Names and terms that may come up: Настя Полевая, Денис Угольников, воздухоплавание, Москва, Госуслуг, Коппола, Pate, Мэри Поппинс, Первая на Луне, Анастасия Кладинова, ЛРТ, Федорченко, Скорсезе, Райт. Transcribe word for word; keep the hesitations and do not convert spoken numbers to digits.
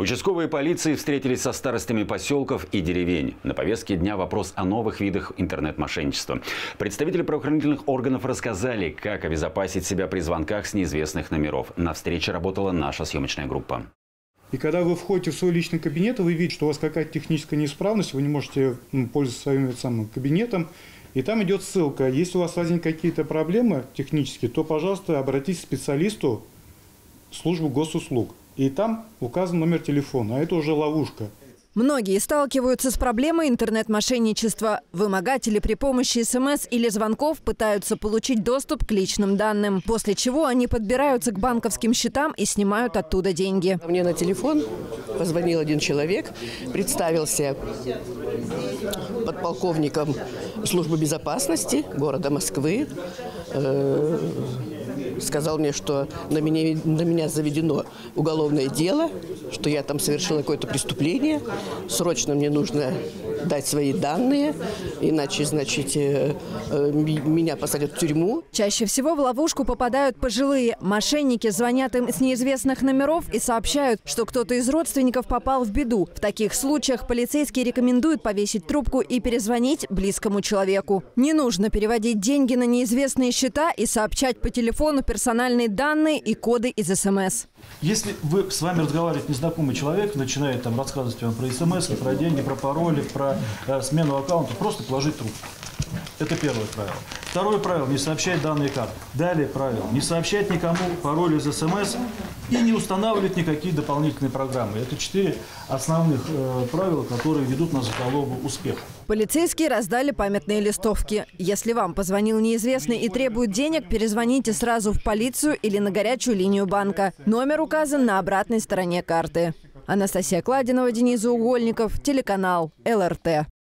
Участковые полиции встретились со старостами поселков и деревень. На повестке дня вопрос о новых видах интернет-мошенничества. Представители правоохранительных органов рассказали, как обезопасить себя при звонках с неизвестных номеров. На встрече работала наша съемочная группа. И когда вы входите в свой личный кабинет, вы видите, что у вас какая-то техническая неисправность, вы не можете пользоваться своим самым кабинетом. И там идет ссылка. Если у вас возникли какие-то проблемы технические, то, пожалуйста, обратитесь к специалисту в службу Госуслуг. И там указан номер телефона. А это уже ловушка. Многие сталкиваются с проблемой интернет-мошенничества. Вымогатели при помощи смс или звонков пытаются получить доступ к личным данным, после чего они подбираются к банковским счетам и снимают оттуда деньги. Мне на телефон позвонил один человек, представился подполковником службы безопасности города Москвы. Сказал мне, что на меня, на меня заведено уголовное дело, что я там совершила какое-то преступление. Срочно мне нужно дать свои данные, иначе, значит, меня посадят в тюрьму. Чаще всего в ловушку попадают пожилые. Мошенники звонят им с неизвестных номеров и сообщают, что кто-то из родственников попал в беду. В таких случаях полицейские рекомендуют повесить трубку и перезвонить близкому человеку. Не нужно переводить деньги на неизвестные счета и сообщать по телефону персональные данные и коды из СМС. Если вы с вами разговаривает незнакомый человек, начинает там рассказывать вам про СМС, про деньги, про пароли, про э, смену аккаунта, просто положить трубку. Это первое правило. Второе правило – не сообщать данные карты. Далее правило – не сообщать никому пароль из СМС и не устанавливать никакие дополнительные программы. Это четыре основных э, правила, которые ведут нас к залогу успеха. Полицейские раздали памятные листовки. Если вам позвонил неизвестный и требует денег, перезвоните сразу в полицию или на горячую линию банка. Номер указан на обратной стороне карты. Анастасия Кладинова, Денис Угольников, телеканал ЛРТ.